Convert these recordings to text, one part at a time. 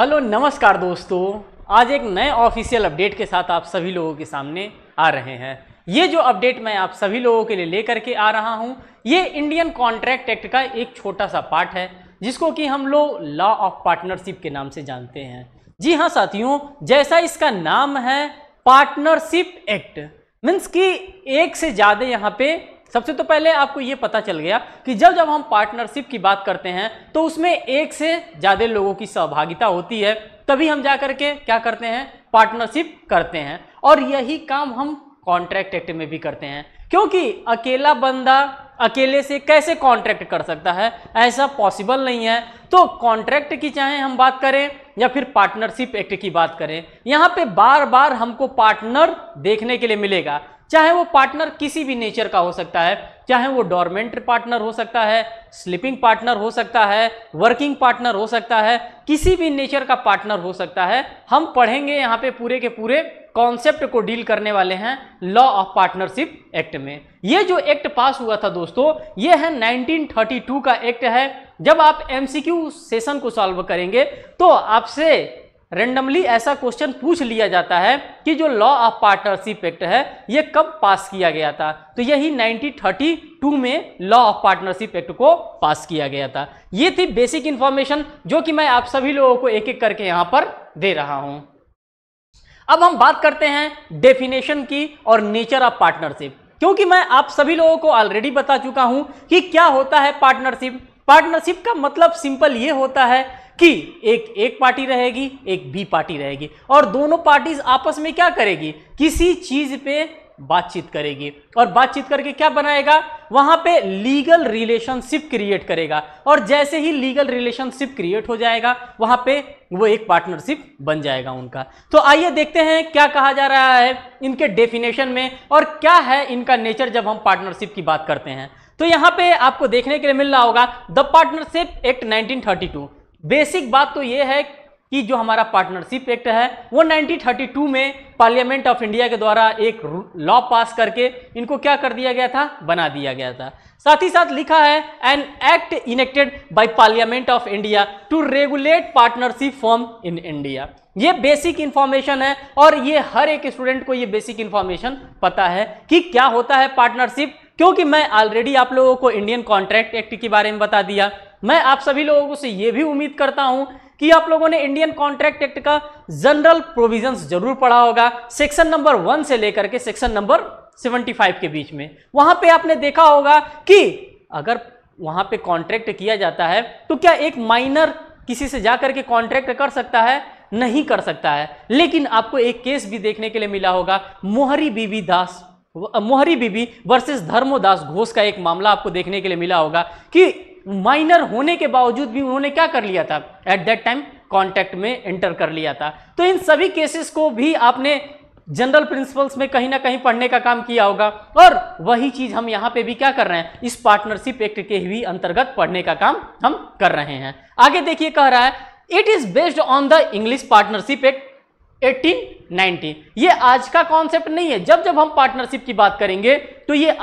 Hello नमस्कार दोस्तों, आज एक नए ऑफिशियल अपडेट के साथ आप सभी लोगों के सामने आ रहे हैं। ये जो अपडेट मैं आप सभी लोगों के लिए लेकर के आ रहा हूँ, ये इंडियन कॉन्ट्रैक्ट एक्ट का एक छोटा सा पार्ट है जिसको कि हम लोग लॉ ऑफ पार्टनरशिप के नाम से जानते हैं। जी हाँ साथियों, जैसा इसका नाम है पार्टनरशिप एक्ट, मीन्स कि एक से ज़्यादा। यहाँ पे सबसे तो पहले आपको ये पता चल गया कि जब हम पार्टनरशिप की बात करते हैं तो उसमें एक से ज़्यादा लोगों की सहभागिता होती है, तभी हम जा करके क्या करते हैं, पार्टनरशिप करते हैं। और यही काम हम कॉन्ट्रैक्ट एक्ट में भी करते हैं, क्योंकि अकेला बंदा अकेले से कैसे कॉन्ट्रैक्ट कर सकता है, ऐसा पॉसिबल नहीं है। तो कॉन्ट्रैक्ट की चाहे हम बात करें या फिर पार्टनरशिप एक्ट की बात करें, यहाँ पे बार बार हमको पार्टनर देखने के लिए मिलेगा। चाहे वो पार्टनर किसी भी नेचर का हो सकता है, चाहे वो डॉर्मेंट पार्टनर हो सकता है, स्लीपिंग पार्टनर हो सकता है, वर्किंग पार्टनर हो सकता है, किसी भी नेचर का पार्टनर हो सकता है। हम पढ़ेंगे यहाँ पे पूरे के पूरे कॉन्सेप्ट को डील करने वाले हैं लॉ ऑफ पार्टनरशिप एक्ट में। ये जो एक्ट पास हुआ था दोस्तों, ये है 1932 का एक्ट है। जब आप MCQ सेशन को सॉल्व करेंगे तो आपसे रेंडमली ऐसा क्वेश्चन पूछ लिया जाता है कि जो लॉ ऑफ पार्टनरशिप एक्ट है ये कब पास किया गया था। तो यही 1932 में लॉ ऑफ पार्टनरशिप एक्ट को पास किया गया था। ये थी बेसिक इंफॉर्मेशन जो कि मैं आप सभी लोगों को एक एक करके यहाँ पर दे रहा हूँ। अब हम बात करते हैं डेफिनेशन की और नेचर ऑफ पार्टनरशिप, क्योंकि मैं आप सभी लोगों को ऑलरेडी बता चुका हूँ कि क्या होता है पार्टनरशिप। पार्टनरशिप का मतलब सिंपल ये होता है कि एक ए पार्टी रहेगी, एक बी पार्टी रहेगी, और दोनों पार्टीज आपस में क्या करेगी, किसी चीज पे बातचीत करेगी, और बातचीत करके क्या बनाएगा, वहां पे लीगल रिलेशनशिप क्रिएट करेगा। और जैसे ही लीगल रिलेशनशिप क्रिएट हो जाएगा, वहां पे वो एक पार्टनरशिप बन जाएगा उनका। तो आइए देखते हैं क्या कहा जा रहा है इनके डेफिनेशन में और क्या है इनका नेचर जब हम पार्टनरशिप की बात करते हैं। तो यहाँ पे आपको देखने के लिए मिल रहा होगा द पार्टनरशिप एक्ट 1932। बेसिक बात तो ये है कि जो हमारा पार्टनरशिप एक्ट है वो 1932 में पार्लियामेंट ऑफ इंडिया के द्वारा एक लॉ पास करके इनको क्या कर दिया गया था, बना दिया गया था। साथ ही साथ लिखा है an act enacted by parliament of India to regulate partnership form in India. ये बेसिक इंफॉर्मेशन है और ये हर एक स्टूडेंट को ये बेसिक इंफॉर्मेशन पता है कि क्या होता है पार्टनरशिप, क्योंकि मैं ऑलरेडी आप लोगों को इंडियन कॉन्ट्रैक्ट एक्ट के बारे में बता दिया। मैं आप सभी लोगों से ये भी उम्मीद करता हूं कि आप लोगों ने इंडियन कॉन्ट्रैक्ट एक्ट का जनरल प्रोविजंस जरूर पढ़ा होगा, सेक्शन नंबर 1 से लेकर के सेक्शन नंबर 75 के बीच में। वहां पे आपने देखा होगा कि अगर वहां पे कॉन्ट्रैक्ट किया जाता है तो क्या एक माइनर किसी से जाकर के कॉन्ट्रैक्ट कर सकता है, नहीं कर सकता है। लेकिन आपको एक केस भी देखने के लिए मिला होगा, मोहरी बीबी वर्सेस धर्मोदास घोष का एक मामला आपको देखने के लिए मिला होगा कि माइनर होने के बावजूद भी उन्होंने क्या कर लिया था, एट दैट टाइम कॉन्ट्रैक्ट में एंटर कर लिया था। तो इन सभी केसेस को भी आपने जनरल प्रिंसिपल्स में कहीं ना कहीं पढ़ने का काम किया होगा, और वही चीज हम यहाँ पे भी क्या कर रहे हैं, इस पार्टनरशिप एक्ट के ही अंतर्गत पढ़ने का काम हम कर रहे हैं। आगे देखिए कह रहा है it is based on the English partnership act 1890। ये आज का कॉन्सेप्ट नहीं है। जब हम पार्टनरशिप की बात करेंगे तो ये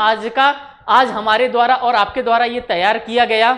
आज हमारे द्वारा और आपके द्वारा ये तैयार किया गया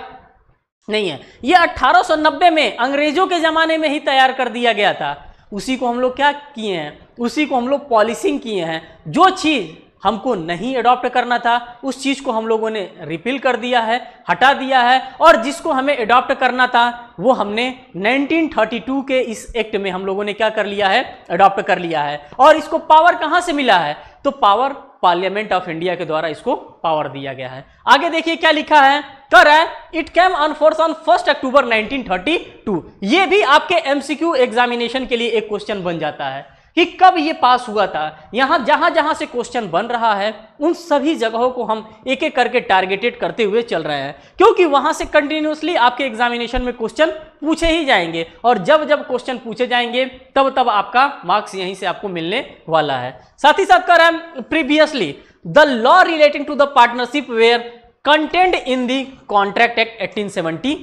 नहीं है। ये 1890 में अंग्रेजों के जमाने में ही तैयार कर दिया गया था। उसी को हम लोग क्या किए हैं, उसी को हम लोग पॉलिसिंग किए हैं। जो चीज हमको नहीं अडॉप्ट करना था उस चीज़ को हम लोगों ने रिपील कर दिया है, हटा दिया है, और जिसको हमें अडॉप्ट करना था वो हमने 1932 के इस एक्ट में हम लोगों ने क्या कर लिया है, अडॉप्ट कर लिया है। और इसको पावर कहाँ से मिला है, तो पावर पार्लियामेंट ऑफ इंडिया के द्वारा इसको पावर दिया गया है। आगे देखिए क्या लिखा है, कर है it came on force on 1 October 1932। ये भी आपके MCQ एग्जामिनेशन के लिए एक क्वेश्चन बन जाता है कि कब ये पास हुआ था। यहाँ जहाँ जहाँ से क्वेश्चन बन रहा है उन सभी जगहों को हम एक एक करके टारगेटेड करते हुए चल रहे हैं, क्योंकि वहाँ से कंटिन्यूसली आपके एग्जामिनेशन में क्वेश्चन पूछे ही जाएंगे, और जब जब क्वेश्चन पूछे जाएंगे तब तब आपका मार्क्स यहीं से आपको मिलने वाला है। साथ ही साथ कर previously the law relating to the partnership were content in the contract act 1872।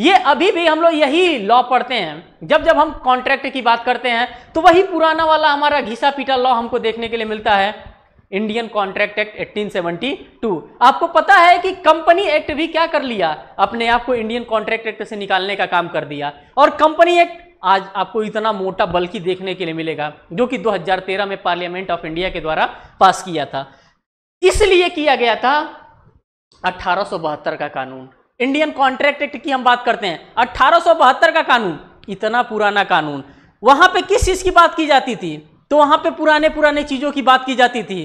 ये अभी भी हम लोग यही लॉ पढ़ते हैं। जब हम कॉन्ट्रैक्ट की बात करते हैं तो वही पुराना वाला हमारा घिसा पीटा लॉ हमको देखने के लिए मिलता है, इंडियन कॉन्ट्रैक्ट एक्ट 1872। आपको पता है कि कंपनी एक्ट भी क्या कर लिया, अपने आप को इंडियन कॉन्ट्रैक्ट एक्ट से निकालने का काम कर दिया, और कंपनी एक्ट आज आपको इतना मोटा बल्कि देखने के लिए मिलेगा, जो कि 2013 में पार्लियामेंट ऑफ इंडिया के द्वारा पास किया था। इसलिए किया गया था 1872 का कानून। इंडियन कॉन्ट्रैक्ट एक्ट की हम बात करते हैं, 1872 का कानून, इतना पुराना कानून। वहां पे किस चीज की बात की जाती थी? तो वहां पे पुराने पुराने चीजों की बात की जाती थी।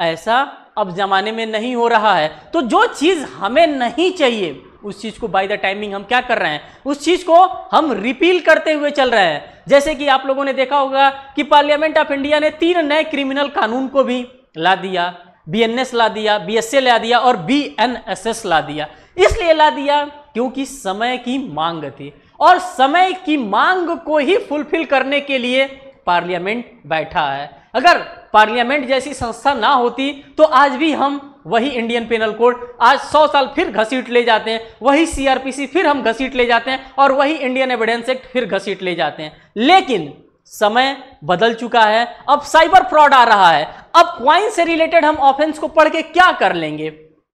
ऐसा अब जमाने में नहीं हो रहा है। तो जो चीज हमें नहीं चाहिए उस चीज को बाय द टाइमिंग हम क्या कर रहे हैं, उस चीज को हम रिपील करते हुए चल रहे हैं। जैसे कि आप लोगों ने देखा होगा कि पार्लियामेंट ऑफ इंडिया ने 3 नए क्रिमिनल कानून को भी ला दिया, बीएनएस ला दिया, बीएसए ला दिया और बीएनएसएस ला दिया। इसलिए ला दिया क्योंकि समय की मांग थी और समय की मांग को ही फुलफिल करने के लिए पार्लियामेंट बैठा है। अगर पार्लियामेंट जैसी संस्था ना होती तो आज भी हम वही इंडियन पेनल कोड आज 100 साल फिर घसीट ले जाते हैं, वही सीआरपीसी फिर हम घसीट ले जाते हैं और वही इंडियन एविडेंस एक्ट फिर घसीट ले जाते हैं। लेकिन समय बदल चुका है, अब साइबर फ्रॉड आ रहा है, अब क्वाइन से रिलेटेड हम ऑफेंस को पढ़ के क्या कर लेंगे?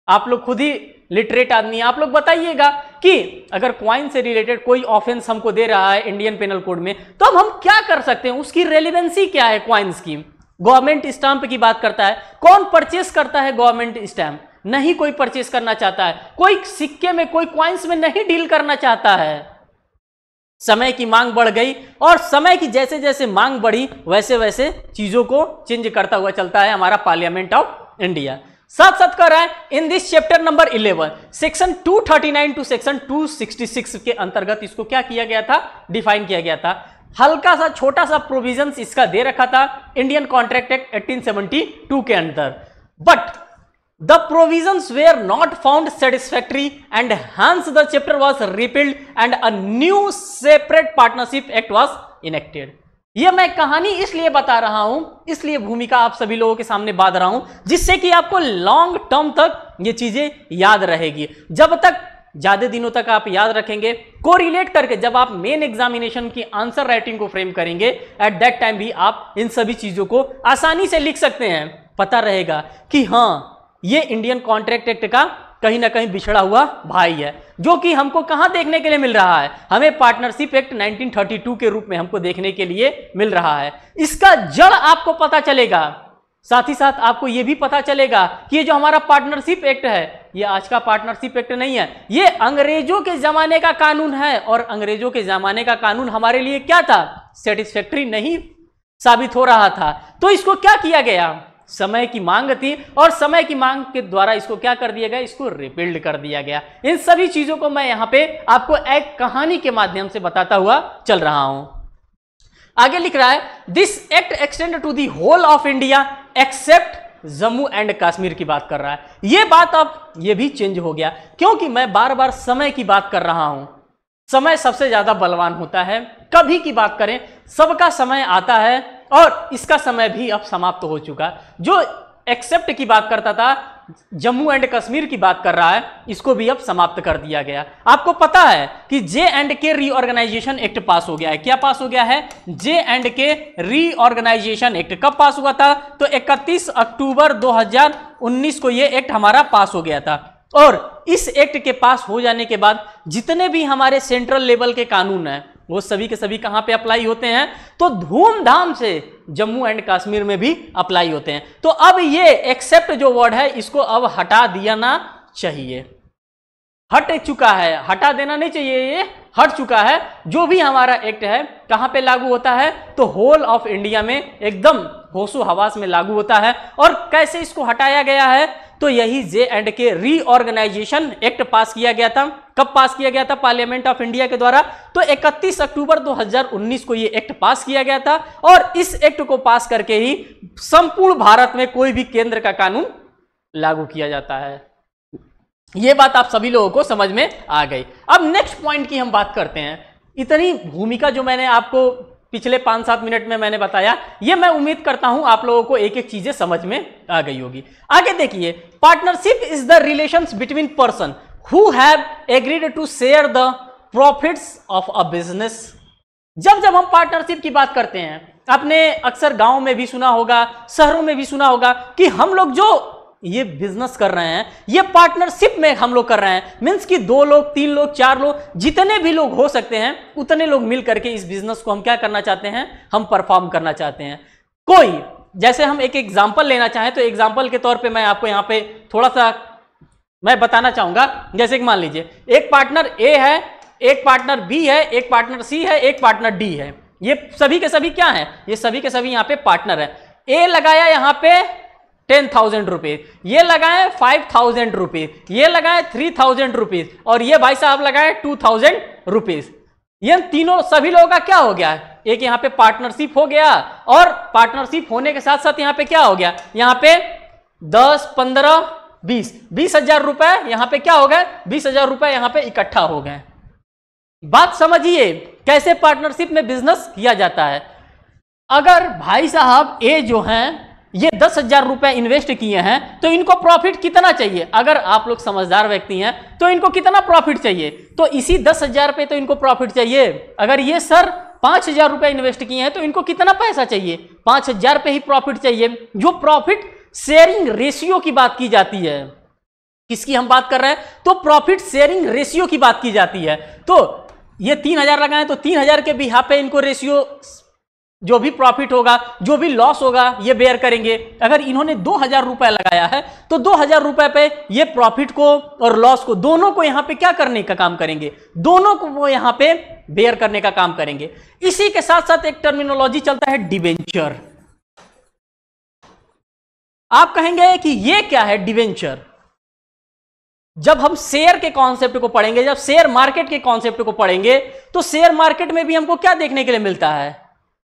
आप लोग खुद ही लिटरेट आदमी, आप लोग बताइएगा कि अगर क्वाइन से रिलेटेड कोई ऑफेंस हमको दे रहा है इंडियन पेनल कोड में तो अब हम क्या कर सकते हैं, उसकी रेलिवेंसी क्या है? क्वाइंस की, गवर्नमेंट स्टैंप की बात करता है, कौन परचेस करता है गवर्नमेंट स्टैंप? नहीं कोई परचेस करना चाहता है, कोई सिक्के में, कोई क्वाइंस में नहीं डील करना चाहता है। समय की मांग बढ़ गई और समय की जैसे जैसे मांग बढ़ी वैसे वैसे चीजों को चेंज करता हुआ चलता है हमारा पार्लियामेंट ऑफ इंडिया। साथ साथ कर रहा है in this chapter number 11 section 239 to section 266 के अंतर्गत इसको क्या किया गया था, डिफाइन किया गया था। हल्का सा छोटा सा प्रोविजंस इसका दे रखा था इंडियन कॉन्ट्रैक्ट एक्ट 1872 के अंदर, but the provisions were not found satisfactory and hence the chapter was repealed and a new separate partnership act was enacted. यह मैं कहानी इसलिए बता रहा हूं, इसलिए भूमिका आप सभी लोगों के सामने बांध रहा हूं, जिससे कि आपको लॉन्ग टर्म तक ये चीजें याद रहेगी। जब तक ज्यादा दिनों तक आप याद रखेंगे, कोरिलेट करके जब आप मेन एग्जामिनेशन की आंसर राइटिंग को फ्रेम करेंगे, एट दैट टाइम भी आप इन सभी चीजों को आसानी से लिख सकते हैं। पता रहेगा कि हाँ, ये इंडियन कॉन्ट्रैक्ट एक्ट का कहीं ना कहीं बिछड़ा हुआ भाई है, जो कि हमको कहां देखने के लिए मिल रहा है, हमें पार्टनरशिप एक्ट 1932 के रूप में हमको देखने के लिए मिल रहा है। इसका जड़ आपको पता चलेगा, साथ ही साथ आपको यह भी पता चलेगा कि ये जो हमारा पार्टनरशिप एक्ट है ये आज का पार्टनरशिप एक्ट नहीं है, ये अंग्रेजों के जमाने का कानून है। और अंग्रेजों के जमाने का कानून हमारे लिए क्या था, सेटिस्फैक्ट्री नहीं साबित हो रहा था। तो इसको क्या किया गया, समय की मांग थी और समय की मांग के द्वारा इसको क्या कर दिया गया, इसको रिपील्ड कर दिया गया। इन सभी चीजों को मैं यहां पे आपको एक कहानी के माध्यम से बताता हुआ चल रहा हूं। आगे लिख रहा है this act extend to the whole of India except Jammu and Kashmir की बात कर रहा है। यह बात अब यह भी चेंज हो गया क्योंकि मैं बार बार समय की बात कर रहा हूं। समय सबसे ज्यादा बलवान होता है, कभी की बात करें सबका समय आता है और इसका समय भी अब समाप्त हो चुका। जो एक्सेप्ट की बात करता था, जम्मू एंड कश्मीर की बात कर रहा है, इसको भी अब समाप्त कर दिया गया। आपको पता है कि J and K reorganisation act pass हो गया है। क्या पास हो गया है, J and K reorganisation act. कब पास हुआ था, तो 31 अक्टूबर 2019 को यह एक्ट हमारा पास हो गया था। और इस एक्ट के पास हो जाने के बाद जितने भी हमारे सेंट्रल लेवल के कानून हैं वो सभी के सभी कहां पे अप्लाई होते हैं, तो धूमधाम से जम्मू एंड कश्मीर में भी अप्लाई होते हैं। तो अब ये एक्सेप्ट जो वर्ड है इसको अब हटा दिया ना चाहिए, हट चुका है, हटा देना नहीं चाहिए, ये हट चुका है। जो भी हमारा एक्ट है कहां पे लागू होता है, तो होल ऑफ इंडिया में एकदम होशो हवास में लागू होता है। और कैसे इसको हटाया गया है, तो यही J and K reorganisation act pass किया गया था। कब पास किया गया था पार्लियामेंट ऑफ इंडिया के द्वारा, तो 31 अक्टूबर 2019 को यह एक्ट पास किया गया था। और इस एक्ट को पास करके ही संपूर्ण भारत में कोई भी केंद्र का कानून लागू किया जाता है। यह बात आप सभी लोगों को समझ में आ गई। अब नेक्स्ट पॉइंट की हम बात करते हैं। इतनी भूमिका जो मैंने आपको पिछले 5-7 मिनट में मैंने बताया, ये मैं उम्मीद करता हूं आप लोगों को एक एक चीजें समझ में आ गई होगी। आगे देखिए, partnership is the relations between person who have agreed to share the profits of a business. जब हम पार्टनरशिप की बात करते हैं, आपने अक्सर गांव में भी सुना होगा, शहरों में भी सुना होगा कि हम लोग जो ये बिजनेस कर रहे हैं, ये पार्टनरशिप में हम लोग कर रहे हैं, मीन्स कि 2 लोग 3 लोग 4 लोग जितने भी लोग हो सकते हैं उतने लोग मिल करके इस बिजनेस को हम क्या करना चाहते हैं, हम परफॉर्म करना चाहते हैं। कोई जैसे हम एक एग्जाम्पल लेना चाहें तो एग्जाम्पल के तौर पे मैं आपको यहाँ पे थोड़ा सा मैं बताना चाहूंगा। जैसे कि मान लीजिए एक पार्टनर ए है, एक पार्टनर बी है, एक पार्टनर सी है, एक पार्टनर डी है, ये सभी के सभी क्या है, ये सभी के सभी यहाँ पे पार्टनर है। ए लगाया यहाँ पे 10,000 रुपीज, ये लगाए 5,000 रुपीज, ये लगाए 3,000 रुपीज और ये भाई साहब लगाए 2,000 रुपीज। ये तीनों सभी लोगों का क्या हो गया, एक यहाँ पे पार्टनरशिप हो गया और पार्टनरशिप होने के साथ साथ यहाँ पे क्या हो गया, यहाँ पे 10 15 20 20,000 रुपए यहाँ पे क्या हो गए, 20,000 रुपए यहाँ पे इकट्ठा हो गए। बात समझिए कैसे पार्टनरशिप में बिजनेस किया जाता है। अगर भाई साहब ए जो हैं ये 10,000 रुपए इन्वेस्ट किए हैं तो इनको प्रॉफिट कितना चाहिए, अगर आप लोग समझदार व्यक्ति हैं तो इनको कितना प्रॉफिट चाहिए, तो इसी 10,000 पे तो इनको प्रॉफिट चाहिए। अगर ये सर 5,000 रुपए इन्वेस्ट किए हैं तो इनको कितना पैसा चाहिए, 5,000 पे ही प्रॉफिट चाहिए। जो प्रॉफिट शेयरिंग रेशियो की बात की जाती है, किसकी हम बात कर रहे हैं, तो प्रॉफिट शेयरिंग रेशियो की बात की जाती है। तो ये 3,000 लगाए तो 3,000 के भी यहाँ पे इनको रेशियो जो भी प्रॉफिट होगा जो भी लॉस होगा ये बेयर करेंगे। अगर इन्होंने 2,000 रुपए लगाया है तो 2,000 रुपए पे ये प्रॉफिट को और लॉस को दोनों को यहाँ पे क्या करने का काम करेंगे, दोनों को वो यहाँ पे बेयर करने का काम करेंगे। इसी के साथ साथ एक टर्मिनोलॉजी चलता है डिबेंचर। आप कहेंगे कि ये क्या है डिबेंचर। जब हम शेयर के कॉन्सेप्ट को पढ़ेंगे, जब शेयर मार्केट के कॉन्सेप्ट को पढ़ेंगे तो शेयर मार्केट में भी हमको क्या देखने के लिए मिलता है,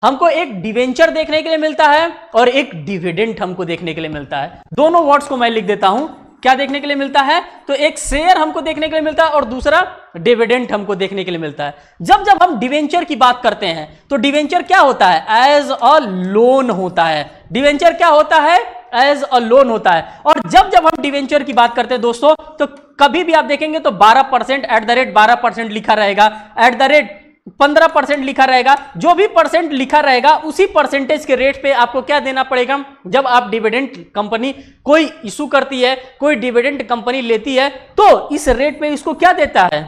हमको एक डिवेंचर देखने के लिए मिलता है और एक डिविडेंड हमको देखने के लिए मिलता है। दोनों वर्ड्स को मैं लिख देता हूं, क्या देखने के लिए मिलता है, तो एक शेयर हमको देखने के लिए मिलता है और दूसरा डिविडेंड हमको देखने के लिए मिलता है। जब जब हम डिवेंचर की बात करते हैं तो डिवेंचर क्या होता है, एज अ लोन होता है। डिवेंचर क्या होता है, एज अ लोन होता है। और जब जब हम डिवेंचर की बात करते हैं दोस्तों तो कभी भी आप देखेंगे तो 12% @12% लिखा रहेगा, @ 15% लिखा रहेगा, जो भी परसेंट लिखा रहेगा उसी परसेंटेज के रेट पे आपको क्या देना पड़ेगा। जब आप डिविडेंड कंपनी कोई इशू करती है, कोई डिविडेंड कंपनी लेती है तो इस रेट पे इसको क्या देता है,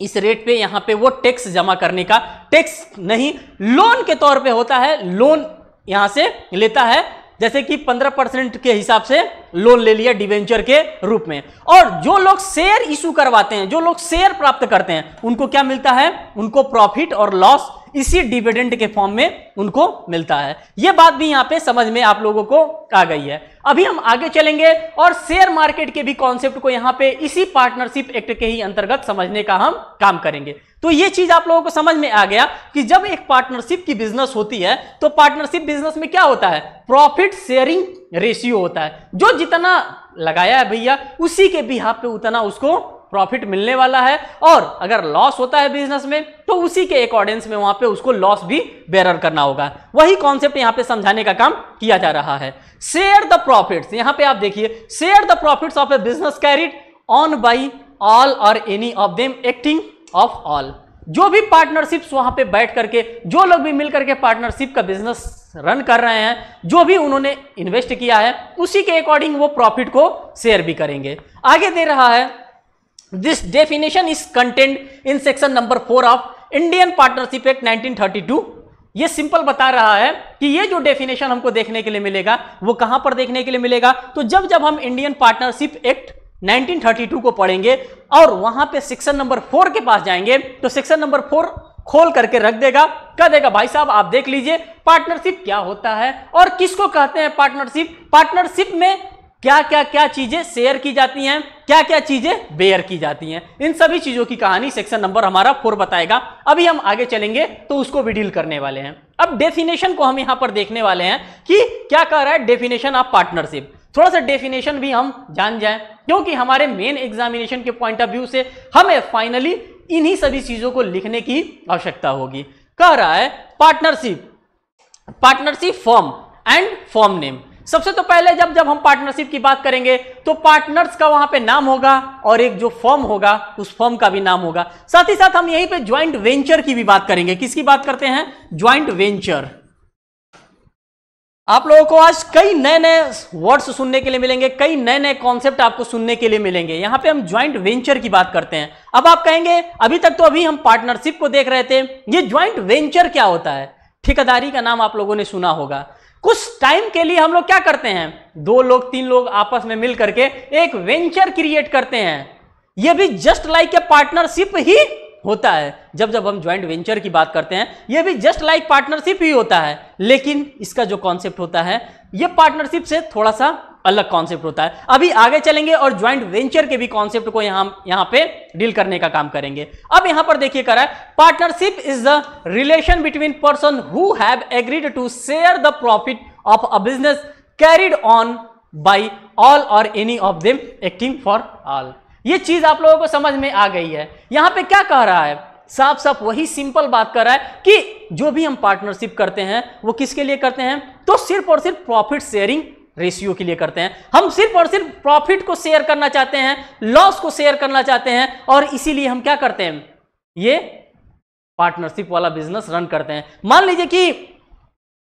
इस रेट पे यहां पे वो टैक्स जमा करने का, टैक्स नहीं लोन के तौर पे होता है, लोन यहां से लेता है। जैसे कि 15% के हिसाब से लोन ले लिया डिवेंचर के रूप में। और जो लोग शेयर इशू करवाते हैं, जो लोग शेयर प्राप्त करते हैं उनको क्या मिलता है, उनको प्रॉफिट और लॉस इसी डिविडेंड के फॉर्म में उनको मिलता है। यह बात भी यहां पे समझ में आप लोगों को आ गई है। अभी हम आगे चलेंगे और शेयर मार्केट के भी कॉन्सेप्ट को यहां पे इसी पार्टनरशिप एक्ट के ही अंतर्गत समझने का हम काम करेंगे। तो ये चीज आप लोगों को समझ में आ गया कि जब एक पार्टनरशिप की बिजनेस होती है तो पार्टनरशिप बिजनेस में क्या होता है, प्रॉफिट शेयरिंग रेशियो होता है। जो जितना लगाया है भैया उसी के भी यहाँ पे उतना उसको प्रॉफिट मिलने वाला है और अगर लॉस होता है बिजनेस में तो उसी के अकॉर्डिंग में वहां पे उसको लॉस भी बेयर करना होगा। वही कॉन्सेप्ट यहां पे समझाने का काम किया जा रहा है। शेयर द प्रॉफिट्स, यहां पे आप देखिए share the profits of a business carried on by all और any of them acting of all. जो भी पार्टनरशिप्स वहां पे बैठ करके जो लोग भी मिलकर के पार्टनरशिप का बिजनेस रन कर रहे हैं, जो भी उन्होंने इन्वेस्ट किया है उसी के अकॉर्डिंग वो प्रॉफिट को शेयर भी करेंगे। आगे दे रहा है this definition is contained in section number 4 of Indian partnership act 1932। ये सिंपल बता रहा है कि ये जो डेफिनेशन हमको देखने के लिए मिलेगा वो कहां पर देखने के लिए मिलेगा, तो जब जब हम इंडियन पार्टनरशिप एक्ट 1932 को पढ़ेंगे और वहां पे सेक्शन नंबर 4 के पास जाएंगे तो सेक्शन नंबर 4 खोल करके रख देगा, कह देगा भाई साहब आप देख लीजिए पार्टनरशिप क्या होता है और किसको कहते हैं पार्टनरशिप, पार्टनरशिप में क्या क्या क्या चीजें शेयर की जाती हैं, क्या क्या चीजें बेयर की जाती हैं, इन सभी चीजों की कहानी सेक्शन नंबर हमारा 4 बताएगा। अभी हम आगे चलेंगे तो उसको भी डील करने वाले हैं। अब डेफिनेशन को हम यहां पर देखने वाले हैं कि क्या कह रहा है डेफिनेशन ऑफ पार्टनरशिप। थोड़ा सा डेफिनेशन भी हम जान जाएं क्योंकि हमारे मेन एग्जामिनेशन के पॉइंट ऑफ व्यू से हमें फाइनली इन्हीं सभी चीजों को लिखने की आवश्यकता होगी। कह रहा है partnership, partnership form and form name. सबसे तो पहले जब जब हम पार्टनरशिप की बात करेंगे तो पार्टनर्स का वहां पे नाम होगा और एक जो फॉर्म होगा उस फॉर्म का भी नाम होगा। साथ ही साथ हम यहीं पे ज्वाइंट वेंचर की भी बात करेंगे। किसकी बात करते हैं, ज्वाइंट वेंचर। आप लोगों को आज कई नए नए वर्ड्स सुनने के लिए मिलेंगे, कई नए नए कॉन्सेप्ट आपको सुनने के लिए मिलेंगे। यहाँ पे हम ज्वाइंट वेंचर की बात करते हैं। अब आप कहेंगे अभी तक तो अभी हम पार्टनरशिप को देख रहे थे, ये ज्वाइंट वेंचर क्या होता है? ठेकेदारी का नाम आप लोगों ने सुना होगा। कुछ टाइम के लिए हम लोग क्या करते हैं, दो लोग तीन लोग आपस में मिल करके एक वेंचर क्रिएट करते हैं। यह भी जस्ट लाइक ए पार्टनरशिप ही होता है। जब जब हम ज्वाइंट वेंचर की बात करते हैं, ये भी जस्ट लाइक पार्टनरशिप ही होता है, लेकिन इसका जो कॉन्सेप्ट होता है ये पार्टनरशिप से थोड़ा सा अलग कॉन्सेप्ट होता है। अभी आगे चलेंगे और ज्वाइंट वेंचर के भी कॉन्सेप्ट को यहाँ पे डील करने का काम करेंगे। अब यहाँ पर देखिए करा है, partnership is the relation between person who have agreed to share the profit of a business carried on by all और any of them acting for all. ये चीज आप लोगों को समझ में आ गई है। यहां पे क्या कह रहा है, साफ साफ वही सिंपल बात कर रहा है कि जो भी हम पार्टनरशिप करते हैं वो किसके लिए करते हैं, तो सिर्फ और सिर्फ प्रॉफिट शेयरिंग रेशियो के लिए करते हैं। हम सिर्फ और सिर्फ प्रॉफिट को शेयर करना चाहते हैं, लॉस को शेयर करना चाहते हैं, और इसीलिए हम क्या करते हैं, ये पार्टनरशिप वाला बिजनेस रन करते हैं। मान लीजिए कि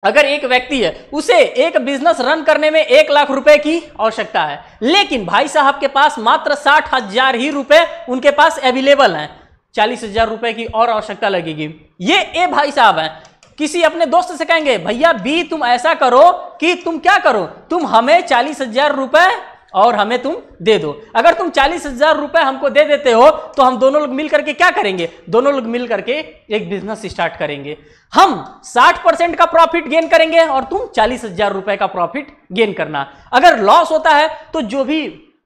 अगर एक व्यक्ति है, उसे एक बिजनेस रन करने में 1 लाख रुपए की आवश्यकता है, लेकिन भाई साहब के पास मात्र 60,000 ही रुपए उनके पास अवेलेबल हैं, 40,000 रुपए की और आवश्यकता लगेगी। ये ए भाई साहब हैं, किसी अपने दोस्त से कहेंगे भैया बी तुम ऐसा करो कि तुम क्या करो, तुम हमें 40,000 रुपए और हमें तुम दे दो। अगर तुम 40,000 रुपए हमको दे देते हो तो हम दोनों लोग मिल करके क्या करेंगे, दोनों लोग मिल करके एक बिजनेस स्टार्ट करेंगे। हम 60% का प्रॉफिट गेन करेंगे और तुम 40,000 रुपए का प्रॉफिट गेन करना। अगर लॉस होता है तो जो भी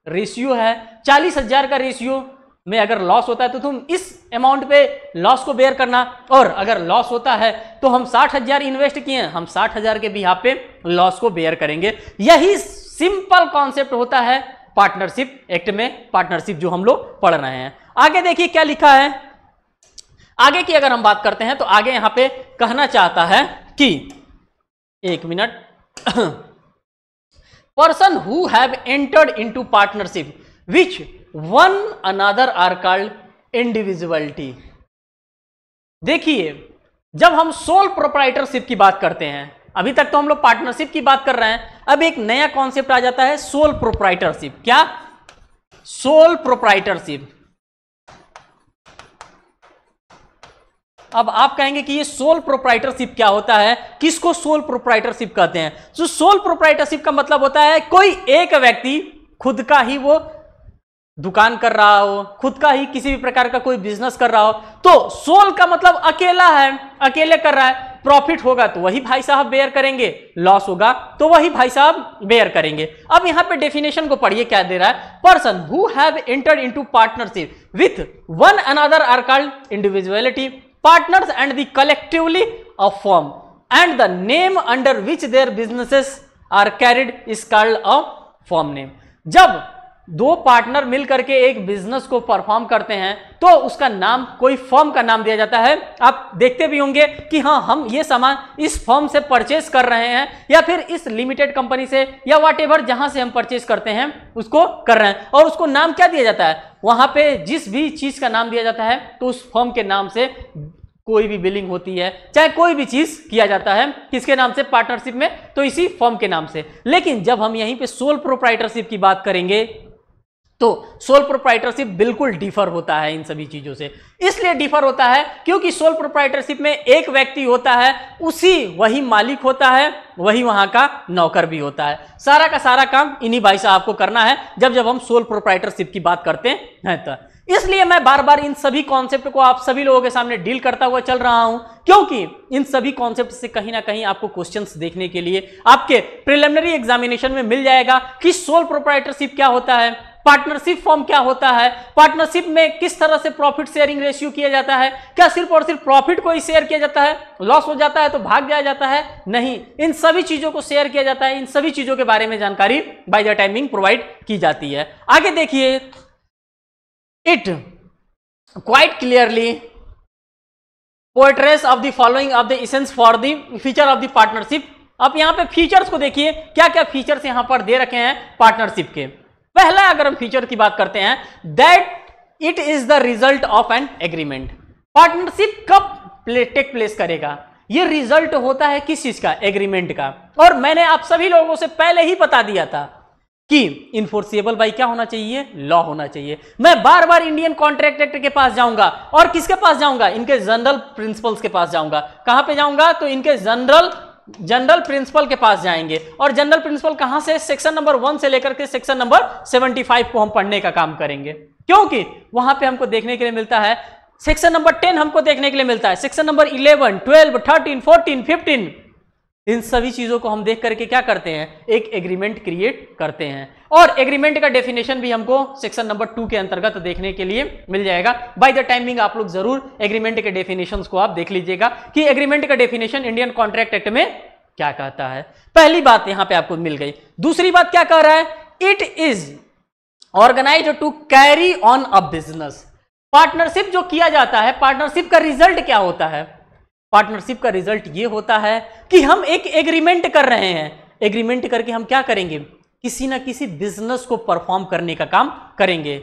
रेशियो है 40,000 का रेशियो में अगर लॉस होता है तो तुम इस अमाउंट पे लॉस को बेयर करना, और अगर लॉस होता है तो हम 60,000 इन्वेस्ट किए, हम 60,000 के भी यहाँ पे लॉस को बेयर करेंगे। यही सिंपल कॉन्सेप्ट होता है पार्टनरशिप एक्ट में, पार्टनरशिप जो हम लोग पढ़ रहे हैं। आगे देखिए क्या लिखा है, आगे की अगर हम बात करते हैं तो आगे यहाँ पे कहना चाहता है कि एक minute, person who have entered into partnership which one another are called individuality. देखिए जब हम सोल प्रोप्राइटरशिप की बात करते हैं, अभी तक तो हम लोग पार्टनरशिप की बात कर रहे हैं, अब एक नया कॉन्सेप्ट आ जाता है सोल प्रोप्राइटरशिप। क्या? Sole proprietorship. अब आप कहेंगे कि ये सोल प्रोप्राइटरशिप क्या होता है, किसको सोल प्रोप्राइटरशिप कहते हैं? तो सोल प्रोप्राइटरशिप का मतलब होता है कोई एक व्यक्ति खुद का ही वो दुकान कर रहा हो, खुद का ही किसी भी प्रकार का कोई बिजनेस कर रहा हो, तो सोल का मतलब अकेला है, अकेले कर रहा है। प्रॉफिट होगा तो वही भाई साहब बेयर करेंगे, लॉस होगा तो वही भाई साहब बेयर करेंगे। अब यहां पे डेफिनेशन को पढ़िए क्या दे रहा है, person who have entered into partnership with one another are called individuality, partners and the collectively a firm and the name under which their businesses are carried is called a firm name. जब दो partner मिल करके एक business को perform करते हैं तो उसका नाम, कोई फर्म का नाम दिया जाता है। आप देखते भी होंगे कि हाँ हम ये सामान इस फर्म से परचेस कर रहे हैं, या फिर इस लिमिटेड कंपनी से, या व्हाटएवर जहां से हम परचेस करते हैं उसको कर रहे हैं, और उसको नाम क्या दिया जाता है, वहां पे जिस भी चीज का नाम दिया जाता है तो उस फर्म के नाम से कोई भी बिलिंग होती है, चाहे कोई भी चीज किया जाता है किसके नाम से पार्टनरशिप में, तो इसी फर्म के नाम से। लेकिन जब हम यहीं पर सोल प्रोप्राइटरशिप की बात करेंगे तो सोल प्रोप्राइटरशिप बिल्कुल डिफर होता है इन सभी चीजों से। इसलिए डिफर होता है क्योंकि सोल प्रोप्राइटरशिप में एक व्यक्ति होता है, उसी वही मालिक होता है, वही वहां का नौकर भी होता है, सारा का सारा काम इन्हीं भाई साहब को करना है जब जब हम सोल प्रोप्राइटरशिप की बात करते हैं। तो इसलिए मैं बार बार इन सभी कॉन्सेप्ट को आप सभी लोगों के सामने डील करता हुआ चल रहा हूं, क्योंकि इन सभी कॉन्सेप्ट से कहीं ना कहीं आपको क्वेश्चंस देखने के लिए आपके प्रिलिमिनरी एग्जामिनेशन में मिल जाएगा कि सोल प्रोप्राइटरशिप क्या होता है, पार्टनरशिप फॉर्म क्या होता है, पार्टनरशिप में किस तरह से प्रॉफिट शेयरिंग रेशियो किया जाता है, क्या सिर्फ और सिर्फ प्रॉफिट को ही शेयर किया जाता है, लॉस हो जाता है तो भाग जाया जाता है? नहीं, इन सभी चीजों को शेयर किया जाता है, इन सभी चीजों के बारे में जानकारी बाय द टाइमिंग प्रोवाइड की जाती है। आगे देखिए, it quite clearly portrays of the following of the essence for the feature of the partnership. अब यहां पे फीचर्स को देखिए क्या क्या फीचर्स यहां पर दे रखे हैं पार्टनरशिप के। पहला अगर हम फीचर की बात करते हैं, that it is the result of an agreement. Partnership कब टेक प्लेस करेगा, ये रिजल्ट होता है किस चीज का, एग्रीमेंट का। और मैंने आप सभी लोगों से पहले ही बता दिया था कि इन्फोर्सिएबल बाई क्या होना चाहिए, लॉ होना चाहिए। मैं बार बार इंडियन कॉन्ट्रैक्ट एक्ट के पास जाऊंगा और किसके पास जाऊंगा, इनके जनरल प्रिंसिपल्स के पास जाऊंगा। कहां पे जाऊंगा, तो इनके जनरल प्रिंसिपल के पास जाएंगे। और जनरल प्रिंसिपल कहां से, सेक्शन नंबर 1 से लेकर के सेक्शन नंबर 75 को हम पढ़ने का काम करेंगे, क्योंकि वहां पे हमको देखने के लिए मिलता है। सेक्शन नंबर 10 हमको देखने के लिए मिलता है, सेक्शन नंबर 11, 12, 13, 14, 15 इन सभी चीजों को हम देख करके क्या करते हैं, एक एग्रीमेंट क्रिएट करते हैं। और एग्रीमेंट का डेफिनेशन भी हमको सेक्शन नंबर 2 के अंतर्गत देखने के लिए मिल जाएगा। बाय द टाइमिंग आप लोग जरूर एग्रीमेंट के डेफिनेशंस को आप देख लीजिएगा कि एग्रीमेंट का डेफिनेशन इंडियन कॉन्ट्रैक्ट एक्ट में क्या कहता है। पहली बात यहां पे आपको मिल गई। दूसरी बात क्या कह रहा है, it is organised to carry on a business. Partnership जो किया जाता है, पार्टनरशिप का रिजल्ट क्या होता है, पार्टनरशिप का रिजल्ट ये होता है कि हम एक एग्रीमेंट कर रहे हैं, एग्रीमेंट करके हम क्या करेंगे, किसी ना किसी बिजनेस को परफॉर्म करने का काम करेंगे।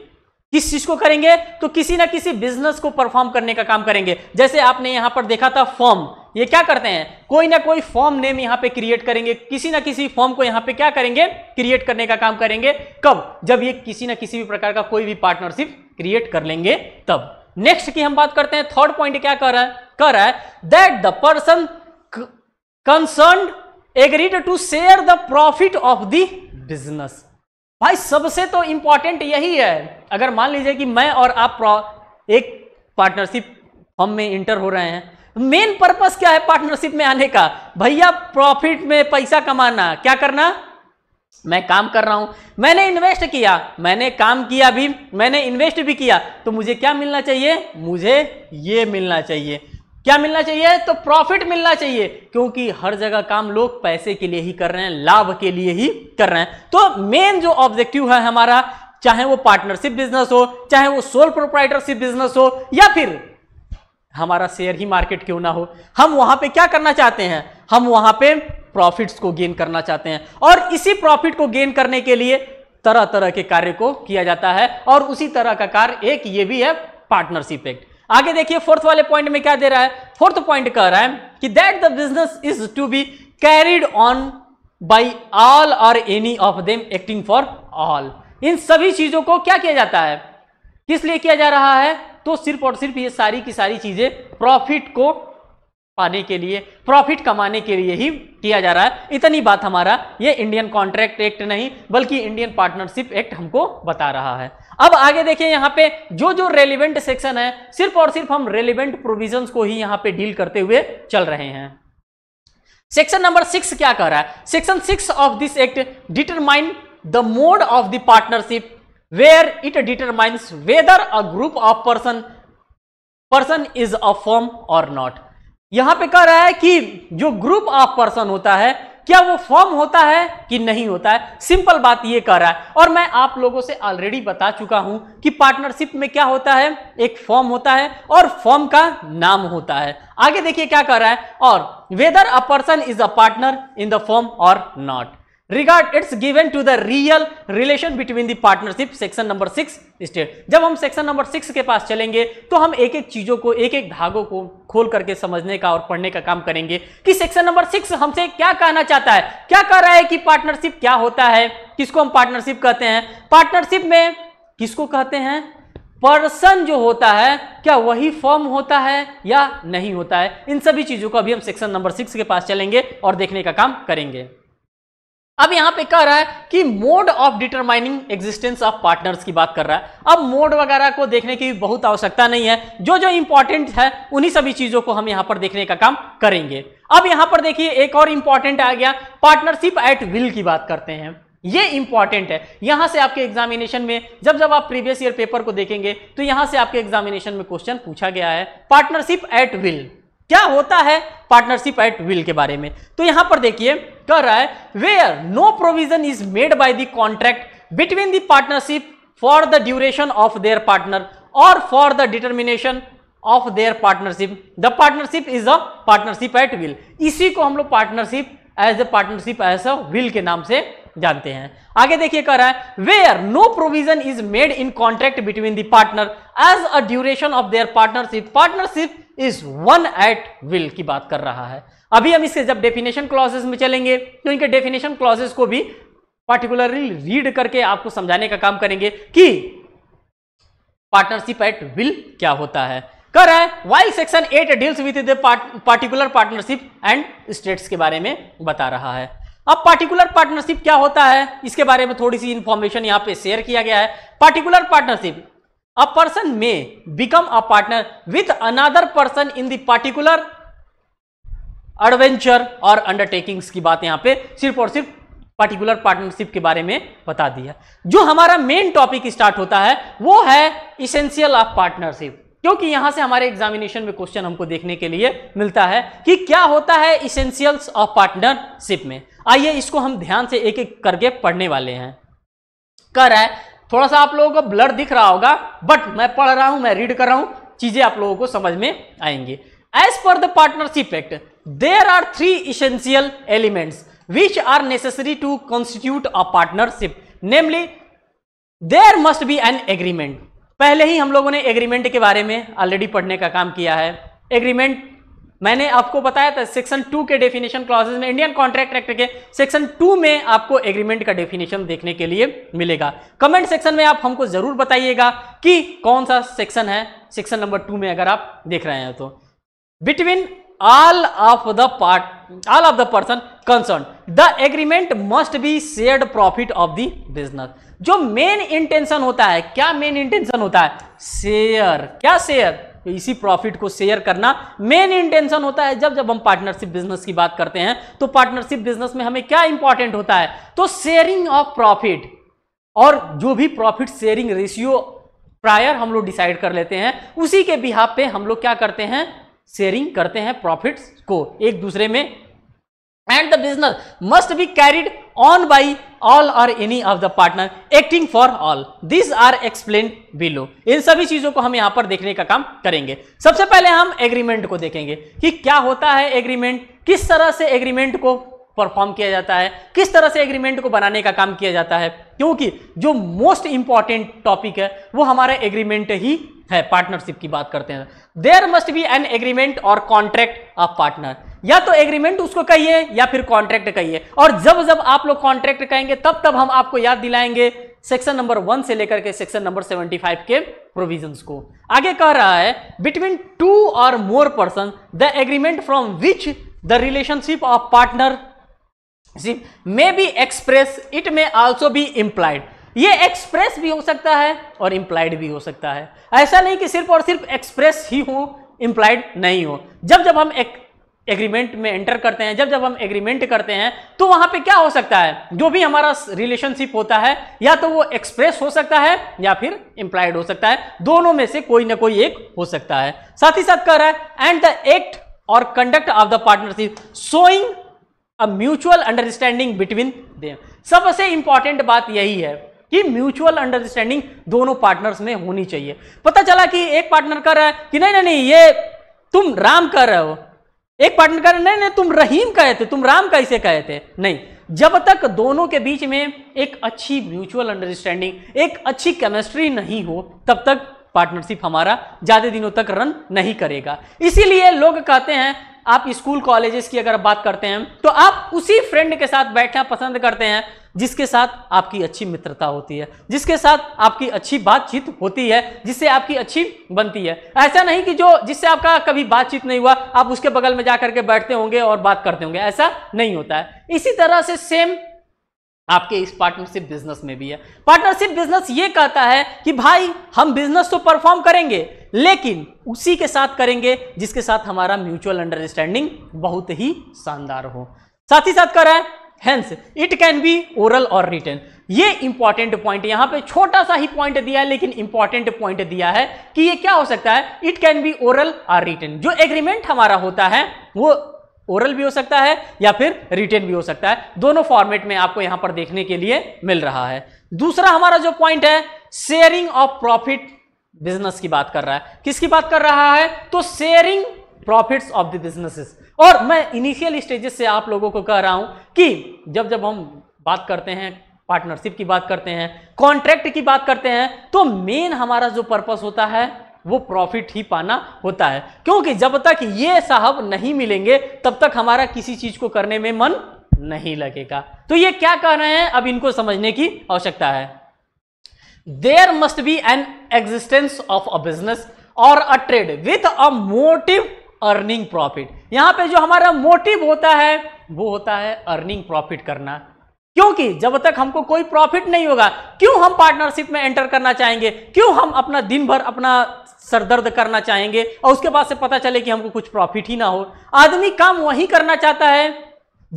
किस चीज को करेंगे, तो किसी ना किसी बिजनेस को परफॉर्म करने का काम करेंगे। जैसे आपने यहां पर देखा था फॉर्म, ये क्या करते हैं, कोई ना कोई फॉर्म नेम यहां पे क्रिएट करेंगे, किसी ना किसी फॉर्म को यहां पे क्या करेंगे, क्रिएट करने का काम करेंगे। कब, जब ये किसी ना किसी भी प्रकार का कोई भी पार्टनरशिप क्रिएट कर लेंगे तब। नेक्स्ट की हम बात करते हैं, थर्ड पॉइंट क्या कर रहा है, that the person concern agreed to share the profit of the business. भाई सबसे तो इंपॉर्टेंट यही है, अगर मान लीजिए कि मैं और आप एक पार्टनरशिप फॉर्म में इंटर हो रहे हैं, मेन पर्पस क्या है पार्टनरशिप में आने का, भैया प्रॉफिट में पैसा कमाना। क्या करना, मैं काम कर रहा हूं, मैंने इन्वेस्ट किया, मैंने काम किया भी, मैंने इन्वेस्ट भी किया, तो मुझे क्या मिलना चाहिए, मुझे ये मिलना चाहिए। क्या मिलना चाहिए, तो प्रॉफिट मिलना चाहिए, क्योंकि हर जगह काम लोग पैसे के लिए ही कर रहे हैं, लाभ के लिए ही कर रहे हैं। तो मेन जो ऑब्जेक्टिव है हमारा, चाहे वो पार्टनरशिप बिजनेस हो, चाहे वो सोल प्रोप्राइटरशिप बिजनेस हो, या फिर हमारा शेयर ही मार्केट क्यों ना हो, हम वहां पे क्या करना चाहते हैं, हम वहां पे प्रॉफिट्स को गेन करना चाहते हैं। और इसी प्रॉफिट को गेन करने के लिए तरह तरह के कार्य को किया जाता है, और उसी तरह का कार्य एक ये भी है पार्टनरशिप एक्ट। आगे देखिए फोर्थ वाले पॉइंट में क्या दे रहा है, फोर्थ पॉइंट कह रहा है कि that the business is to be carried on by all और any of them acting for all. इन सभी चीजों को क्या किया जाता है, किस लिए किया जा रहा है, तो सिर्फ और सिर्फ ये सारी की सारी चीजें प्रॉफिट को पाने के लिए, प्रॉफिट कमाने के लिए ही किया जा रहा है। इतनी बात हमारा ये इंडियन कॉन्ट्रैक्ट एक्ट नहीं बल्कि इंडियन पार्टनरशिप एक्ट हमको बता रहा है। अब आगे देखिए यहाँ पे जो जो रेलिवेंट सेक्शन है, सिर्फ और सिर्फ हम रेलिवेंट प्रोविजंस को ही यहाँ पे डील करते हुए चल रहे हैं। सेक्शन नंबर 6 क्या कह रहा है, section 6 of this act determine the mode of the partnership where it determines whether a group of person is a firm और नॉट। यहां पे कह रहा है कि जो ग्रुप ऑफ पर्सन होता है क्या वो फर्म होता है कि नहीं होता है, सिंपल बात ये कह रहा है। और मैं आप लोगों से ऑलरेडी बता चुका हूं कि पार्टनरशिप में क्या होता है, एक फर्म होता है और फर्म का नाम होता है। आगे देखिए क्या कह रहा है, और whether a person is a partner in the firm और not regard its given to the real relation between the partnership, section number 6 state. जब हम सेक्शन नंबर 6 के पास चलेंगे तो हम एक एक चीजों को, एक एक धागों को खोल करके समझने का और पढ़ने का काम करेंगे कि सेक्शन नंबर 6 हमसे क्या कहना चाहता है, क्या कह रहा है कि पार्टनरशिप क्या होता है, किसको हम पार्टनरशिप कहते हैं, पार्टनरशिप में किसको कहते हैं, पर्सन जो होता है क्या वही फर्म होता है या नहीं होता है। इन सभी चीजों को अभी हम सेक्शन नंबर 6 के पास चलेंगे और देखने का काम करेंगे। अब यहां पे कह रहा है कि mode of determining existence of partners की बात कर रहा है। अब मोड वगैरह को देखने की बहुत आवश्यकता नहीं है, जो जो इंपॉर्टेंट है उन्हीं सभी चीजों को हम यहां पर देखने का काम करेंगे। अब यहां पर देखिए एक और इंपॉर्टेंट आ गया, पार्टनरशिप एट विल की बात करते हैं। ये इंपॉर्टेंट है, यहां से आपके एग्जामिनेशन में जब आप प्रीवियस ईयर पेपर को देखेंगे तो यहां से आपके एग्जामिनेशन में क्वेश्चन पूछा गया है पार्टनरशिप एट विल क्या होता है, पार्टनरशिप एट विल के बारे में। तो यहां पर देखिए कह रहा है where no provision is made by the contract between the partnership for the duration of their partner और for the determination of their partnership the partnership is a partnership at will. इसी को हम लोग पार्टनरशिप एज अ विल के नाम से जानते हैं। आगे देखिए कह रहा है where no provision is made in contract between the partner as a duration of their partnership is one at will की बात कर रहा है। अभी हम इसके जब डेफिनेशन क्लॉजेस में चलेंगे तो इनके डेफिनेशन क्लॉजेस को भी पार्टिकुलरली रीड करके आपको समझाने का काम करेंगे कि पार्टनरशिप एट विल क्या होता है। कर रहा है while section 8 deals with the particular partnership and states के बारे में बता रहा है। अब पार्टिकुलर पार्टनरशिप क्या होता है इसके बारे में थोड़ी सी इंफॉर्मेशन यहां पे शेयर किया गया है। Particular partnership a person may become a partner with another person in the particular adventure और अंडरटेकिंग्स की बात यहां पे सिर्फ और सिर्फ पार्टिकुलर पार्टनरशिप के बारे में बता दिया। जो हमारा मेन टॉपिक स्टार्ट होता है वो है इसेंशियल ऑफ पार्टनरशिप, क्योंकि यहां से हमारे एग्जामिनेशन में क्वेश्चन हमको देखने के लिए मिलता है कि क्या होता है इसेंशियल्स ऑफ पार्टनरशिप में। आइए इसको हम ध्यान से एक एक करके पढ़ने वाले हैं। कर है थोड़ा सा आप लोगों को ब्लर दिख रहा होगा बट मैं पढ़ रहा हूं, मैं रीड कर रहा हूं, चीजें आप लोगों को समझ में आएंगी। As per the partnership act there are three essential elements which are necessary to constitute a partnership, namely there must be an agreement। पहले ही हम लोगों ने एग्रीमेंट के बारे में ऑलरेडी पढ़ने का काम किया है। एग्रीमेंट मैंने आपको बताया था सेक्शन 2 के डेफिनेशन क्लॉजेस में, इंडियन कॉन्ट्रैक्ट एक्ट के सेक्शन 2 में आपको एग्रीमेंट का डेफिनेशन देखने के लिए मिलेगा। कमेंट सेक्शन में आप हमको जरूर बताइएगा कि कौन सा सेक्शन है, सेक्शन नंबर 2 में अगर आप देख रहे हैं तो। Between all of the person concerned the agreement must be shared profit of the business। जो मेन इंटेंशन होता है, क्या मेन इंटेंशन होता है? शेयर। क्या शेयर? तो इसी प्रॉफिट को शेयर करना मेन इंटेंशन होता है। जब जब हम पार्टनरशिप बिजनेस की बात करते हैं तो पार्टनरशिप बिजनेस में हमें क्या इंपॉर्टेंट होता है? तो शेयरिंग ऑफ प्रॉफिट, और जो भी प्रॉफिट शेयरिंग रेशियो प्रायर हम लोग डिसाइड कर लेते हैं उसी के बिहाफ पे हम लोग क्या करते हैं? शेयरिंग करते हैं प्रॉफिट्स को एक दूसरे में। And the business must be carried on by all और any of the partner acting for all, this are explain below. इन सभी चीजों को हम यहां पर देखने का काम करेंगे। सबसे पहले हम एग्रीमेंट को देखेंगे कि क्या होता है एग्रीमेंट, किस तरह से एग्रीमेंट को परफॉर्म किया जाता है, किस तरह से एग्रीमेंट को बनाने का काम किया जाता है, क्योंकि जो मोस्ट इंपॉर्टेंट टॉपिक है वो हमारा एग्रीमेंट ही है। पार्टनरशिप की बात करते हैं, there must be an agreement और कॉन्ट्रैक्ट ऑफ पार्टनर, या तो एग्रीमेंट उसको कहिए या फिर कॉन्ट्रैक्ट कहिए। और जब जब आप लोग कॉन्ट्रैक्ट कहेंगे तब तब हम आपको याद दिलाएंगे सेक्शन नंबर 1 से लेकर के सेक्शन नंबर 75 के प्रोविजंस को। आगे कह रहा है बिटवीन टू और more person the agreement from which the relationship of partnership may be express, it may also be implied. ये एक्सप्रेस भी हो सकता है और इम्प्लाइड भी हो सकता है। ऐसा नहीं कि सिर्फ और सिर्फ एक्सप्रेस ही हो, इम्प्लाइड नहीं हो। जब जब हम एग्रीमेंट में एंटर करते हैं, जब जब हम एग्रीमेंट करते हैं तो वहां पे क्या हो सकता है? जो भी हमारा रिलेशनशिप होता है या तो वो एक्सप्रेस हो सकता है या फिर इम्प्लाइड हो सकता है, दोनों में से कोई ना कोई एक हो सकता है। साथ ही साथ कह रहा है एंड द एक्ट और conduct of the partnership showing a mutual understanding between them. सबसे इंपॉर्टेंट बात यही है कि म्यूचुअल अंडरस्टैंडिंग दोनों पार्टनर्स में होनी चाहिए। पता चला कि एक पार्टनर कर रहा है कि नहीं ये तुम राम कर रहे हो, एक पार्टनर कर रहा है नहीं तुम रहीम कहे थे, तुम राम कैसे कहे थे, नहीं। जब तक दोनों के बीच में एक अच्छी म्यूचुअल अंडरस्टैंडिंग, एक अच्छी केमिस्ट्री नहीं हो तब तक पार्टनरशिप हमारा ज्यादा दिनों तक रन नहीं करेगा। इसीलिए लोग कहते हैं, आप स्कूल कॉलेजेस की अगर बात करते हैं तो आप उसी फ्रेंड के साथ बैठना पसंद करते हैं जिसके साथ आपकी अच्छी मित्रता होती है, जिसके साथ आपकी अच्छी बातचीत होती है, जिससे आपकी अच्छी बनती है। ऐसा नहीं कि जो जिससे आपका कभी बातचीत नहीं हुआ आप उसके बगल में जाकर के बैठते होंगे और बात करते होंगे, ऐसा नहीं होता है। इसी तरह से सेम आपके इस पार्टनरशिप बिजनेस में भी है। पार्टनरशिप बिजनेस ये कहता है कि भाई हम बिजनेस तो परफॉर्म करेंगे लेकिन उसी के साथ करेंगे जिसके साथ हमारा म्यूचुअल अंडरस्टैंडिंग बहुत ही शानदार हो। साथ ही साथ कह रहा है hence it can be oral और रिटन। ये इंपॉर्टेंट पॉइंट, यहां पे छोटा सा ही पॉइंट दिया है लेकिन इंपॉर्टेंट पॉइंट दिया है कि ये क्या हो सकता है, इट कैन बी ओरल और रिटन। जो एग्रीमेंट हमारा होता है वो ओरल भी हो सकता है या फिर रिटन भी हो सकता है, दोनों फॉर्मेट में आपको यहां पर देखने के लिए मिल रहा है। दूसरा हमारा जो पॉइंट है शेयरिंग ऑफ प्रॉफिट बिजनेस की बात कर रहा है। किसकी बात कर रहा है? तो sharing profits of the businesses. और मैं इनिशियल स्टेजेस से आप लोगों को कह रहा हूं कि जब जब हम बात करते हैं पार्टनरशिप की बात करते हैं, कॉन्ट्रैक्ट की बात करते हैं, तो मेन हमारा जो पर्पस होता है वो प्रॉफिट ही पाना होता है, क्योंकि जब तक ये साहब नहीं मिलेंगे तब तक हमारा किसी चीज को करने में मन नहीं लगेगा। तो ये क्या कह रहे हैं, अब इनको समझने की आवश्यकता है। There must be an existence of a business और a trade with a motive earning profit. यहां पे जो हमारा मोटिव होता है वो होता है अर्निंग प्रॉफिट करना, क्योंकि जब तक हमको कोई प्रॉफिट नहीं होगा क्यों हम पार्टनरशिप में एंटर करना चाहेंगे, क्यों हम अपना दिन भर अपना सरदर्द करना चाहेंगे और उसके बाद से पता चले कि हमको कुछ प्रॉफिट ही ना हो। आदमी काम वही करना चाहता है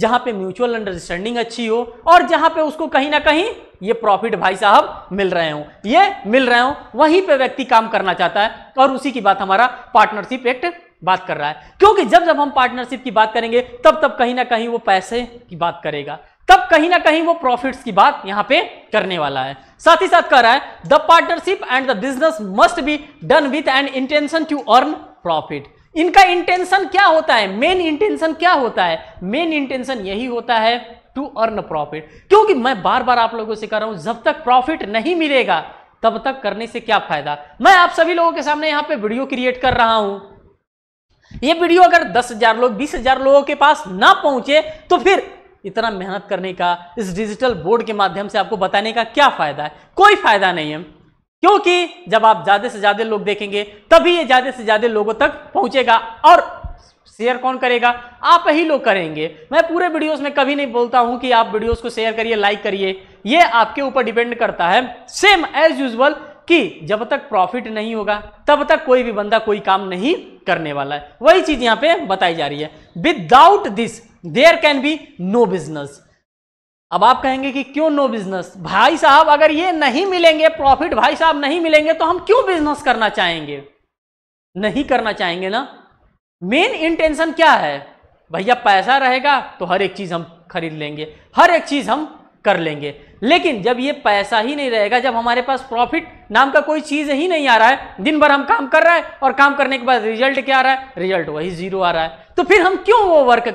जहां पे म्यूचुअल अंडरस्टैंडिंग अच्छी हो और जहां पे उसको कहीं ना कहीं ये प्रॉफिट भाई साहब मिल रहे हो, वहीं पे व्यक्ति काम करना चाहता है। और उसी की बात हमारा पार्टनरशिप एक्ट बात कर रहा है, क्योंकि जब हम पार्टनरशिप की बात करेंगे तब कहीं ना कहीं वो पैसे की बात करेगा, तब कहीं ना कहीं वो प्रॉफिट्स की बात यहां पे करने वाला है। साथ ही साथ कह रहा है the partnership and the business must be done with an intention to earn profit. इनका इंटेंशन क्या होता है, मेन इंटेंशन क्या होता है, मेन इंटेंशन यही होता है टू अर्न प्रॉफिट, क्योंकि मैं बार बार आप लोगों से कह रहा हूं जब तक प्रॉफिट नहीं मिलेगा तब तक करने से क्या फायदा। मैं आप सभी लोगों के सामने यहां पे वीडियो क्रिएट कर रहा हूं, ये वीडियो अगर 10,000 लोग 20,000 लोगों के पास ना पहुंचे तो फिर इतना मेहनत करने का, इस डिजिटल बोर्ड के माध्यम से आपको बताने का क्या फायदा है, कोई फायदा नहीं है। क्योंकि जब आप ज्यादा से ज्यादा लोग देखेंगे तभी ये ज्यादा से ज्यादा लोगों तक पहुंचेगा, और शेयर कौन करेगा, आप ही लोग करेंगे। मैं पूरे वीडियोस में कभी नहीं बोलता हूं कि आप वीडियोस को शेयर करिए, लाइक करिए, ये आपके ऊपर डिपेंड करता है। सेम एज यूजुअल कि जब तक प्रॉफिट नहीं होगा तब तक कोई भी बंदा कोई काम नहीं करने वाला है, वही चीज यहां पे बताई जा रही है। Without this there can be no business. अब आप कहेंगे कि क्यों नो बिजनेस भाई साहब, अगर ये नहीं मिलेंगे प्रॉफिट भाई साहब नहीं मिलेंगे तो हम क्यों बिजनेस करना चाहेंगे, नहीं करना चाहेंगे ना। मेन इंटेंशन क्या है भैया, पैसा रहेगा तो हर एक चीज हम खरीद लेंगे, हर एक चीज हम कर लेंगे, लेकिन जब ये पैसा ही नहीं रहेगा, जब हमारे पास प्रॉफिट नाम का कोई चीज ही नहीं आ रहा है, दिन भर हम काम कर रहे हैं और काम करने के बाद रिजल्ट क्या आ रहा है, रिजल्ट वही जीरो आ रहा है, तो फिर हम क्यों वो वर्क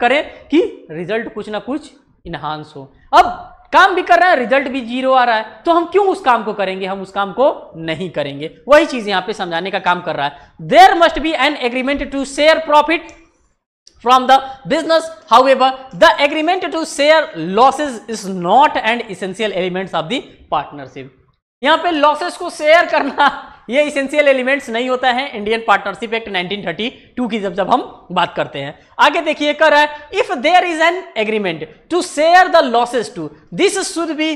करें कि रिजल्ट कुछ ना कुछ इनहांस हो। अब काम भी कर रहा है रिजल्ट भी जीरो आ रहा है तो हम क्यों उस काम को करेंगे, हम उस काम को नहीं करेंगे, वही चीज यहां पे समझाने का काम कर रहा है। There must be an agreement to share profit from the business, however the agreement to share losses is not an essential elements of the partnership। यहाँ पे losses को share करना ये essential elements नहीं होता है इंडियन पार्टनरशिप एक्ट 1932 की जब हम बात करते हैं। आगे देखिए कर रहा है if there is an agreement to share the losses to this should be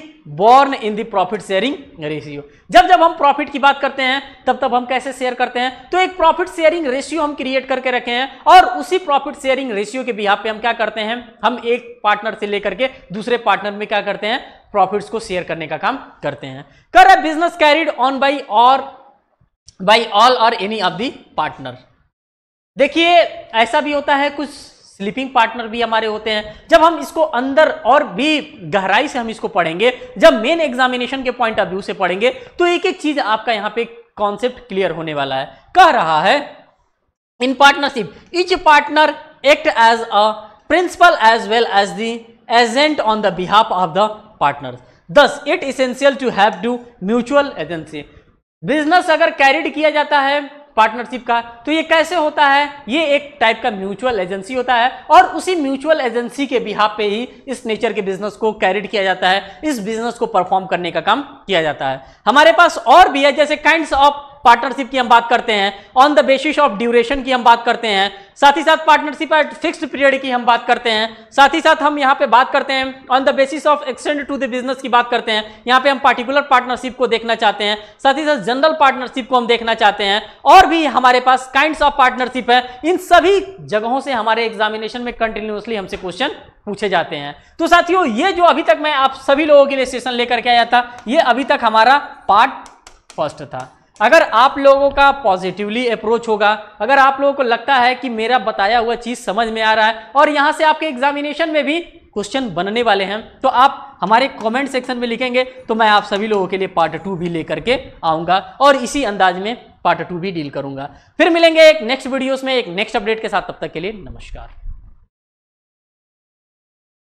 borne in the profit sharing ratio। जब हम प्रॉफिट की बात करते हैं तब हम कैसे शेयर करते हैं, तो एक प्रॉफिट शेयरिंग रेशियो हम क्रिएट करके रखे हैं और उसी प्रॉफिट शेयरिंग रेशियो के बिहाफ पे हम क्या करते हैं, हम एक पार्टनर से लेकर के दूसरे पार्टनर में क्या करते हैं, प्रॉफिट्स को शेयर करने का काम करते हैं। कर रहा है business carried on by all और एनी ऑफ दी पार्टनर। देखिए ऐसा भी होता है कुछ स्लीपिंग पार्टनर भी हमारे होते हैं, जब हम इसको अंदर और भी गहराई से हम इसको पढ़ेंगे, जब मेन एग्जामिनेशन के पॉइंट ऑफ व्यू से पढ़ेंगे तो एक एक चीज आपका यहां पे कॉन्सेप्ट क्लियर होने वाला है। कह रहा है in partnership each partner act as a principal as well as the agent on the behalf of the partner, thus it essential to have to mutual agency. Business अगर कैरिड किया जाता है पार्टनरशिप का तो ये कैसे होता है, ये एक टाइप का म्यूचुअल एजेंसी होता है और उसी म्यूचुअल एजेंसी के बिहाफ पे ही इस नेचर के बिजनेस को कैरिड किया जाता है, इस बिजनेस को परफॉर्म करने का काम किया जाता है। हमारे पास और भी है, जैसे काइंड्स ऑफ पार्टनरशिप की हम बात करते हैं, on the basis of duration की हम बात करते हैं, साथ ही साथ पार्टनरशिप एट फिक्स्ड पीरियड की हम बात करते हैं, साथ ही साथ हम यहाँ पे बात करते हैं on the basis of extend to the business की बात करते हैं, यहाँ पे हम पार्टिकुलर पार्टनरशिप को देखना चाहते हैं, साथ ही साथ जनरल पार्टनरशिप को हम देखना चाहते हैं, और भी हमारे पास काइंड्स ऑफ पार्टनरशिप है। इन सभी जगहों से हमारे एग्जामिनेशन में कंटिन्यूअसली हमसे क्वेश्चन पूछे जाते हैं। तो साथियों ये जो अभी तक मैं आप सभी लोगों के लिए सेशन लेकर के आया था, ये अभी तक हमारा पार्ट फर्स्ट था। अगर आप लोगों का पॉजिटिवली अप्रोच होगा, अगर आप लोगों को लगता है कि मेरा बताया हुआ चीज समझ में आ रहा है और यहां से आपके एग्जामिनेशन में भी क्वेश्चन बनने वाले हैं, तो आप हमारे कमेंट सेक्शन में लिखेंगे तो मैं आप सभी लोगों के लिए पार्ट 2 भी लेकर के आऊंगा और इसी अंदाज में पार्ट 2 भी डील करूंगा। फिर मिलेंगे एक नेक्स्ट वीडियोस में एक नेक्स्ट अपडेट के साथ, तब तक के लिए नमस्कार।